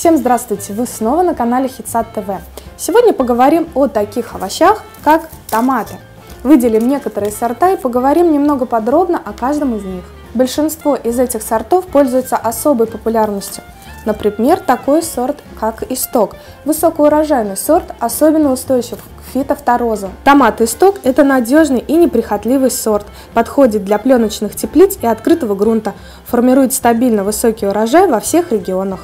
Всем здравствуйте! Вы снова на канале Хитсад ТВ. Сегодня поговорим о таких овощах, как томаты. Выделим некоторые сорта и поговорим немного подробно о каждом из них. Большинство из этих сортов пользуются особой популярностью. Например, такой сорт, как Исток. Высокоурожайный сорт, особенно устойчив к фитофторозу. Томат Исток – это надежный и неприхотливый сорт. Подходит для пленочных теплиц и открытого грунта. Формирует стабильно высокий урожай во всех регионах.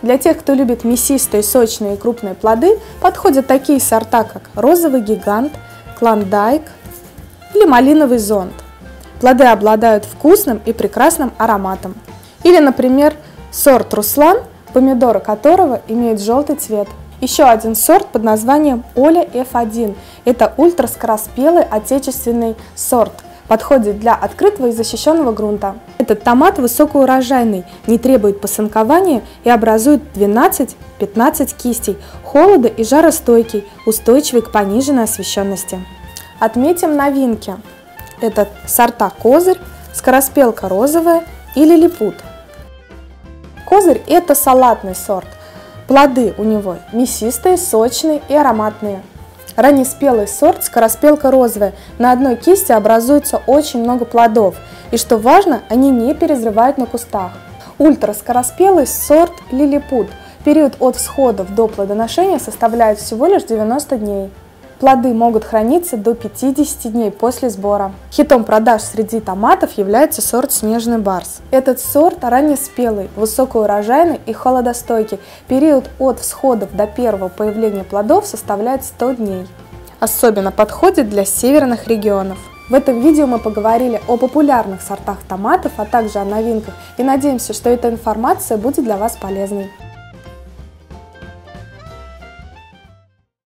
Для тех, кто любит мясистые, сочные и крупные плоды, подходят такие сорта, как розовый гигант, клондайк или малиновый зон. Плоды обладают вкусным и прекрасным ароматом. Или, например, сорт Руслан, помидоры которого имеют желтый цвет. Еще один сорт под названием Оля F1. Это ультраскороспелый отечественный сорт. Подходит для открытого и защищенного грунта. Этот томат высокоурожайный, не требует посынкования и образует 12-15 кистей, холодо- и жаростойкий, устойчивый к пониженной освещенности. Отметим новинки. Это сорта Козырь, Скороспелка розовая или Липут. Козырь – это салатный сорт. Плоды у него мясистые, сочные и ароматные. Раннеспелый сорт Скороспелка розовая. На одной кисти образуется очень много плодов. И что важно, они не перезрывают на кустах. Ультраскороспелый сорт Лилипут. Период от всходов до плодоношения составляет всего лишь 90 дней. Плоды могут храниться до 50 дней после сбора. Хитом продаж среди томатов является сорт «Снежный барс». Этот сорт раннеспелый, высокоурожайный и холодостойкий. Период от всходов до первого появления плодов составляет 100 дней. Особенно подходит для северных регионов. В этом видео мы поговорили о популярных сортах томатов, а также о новинках. И надеемся, что эта информация будет для вас полезной.